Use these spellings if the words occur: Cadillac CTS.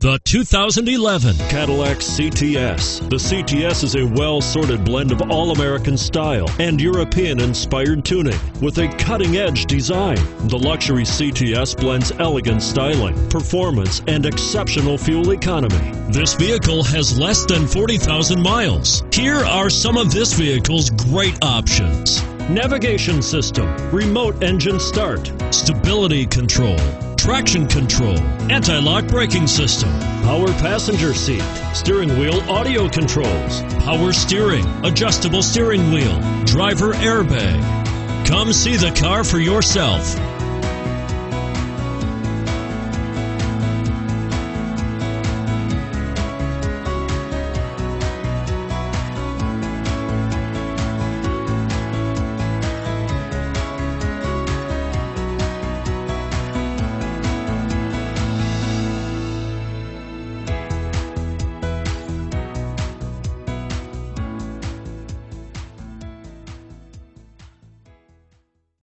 The 2011 Cadillac CTS. The CTS is a well-sorted blend of all-American style and European-inspired tuning with a cutting-edge design. The luxury CTS blends elegant styling, performance, and exceptional fuel economy. This vehicle has less than 40,000 miles. Here are some of this vehicle's great options: navigation system, remote engine start, stability control, traction control, anti-lock braking system, power passenger seat, steering wheel audio controls, power steering, adjustable steering wheel, driver airbag. Come see the car for yourself.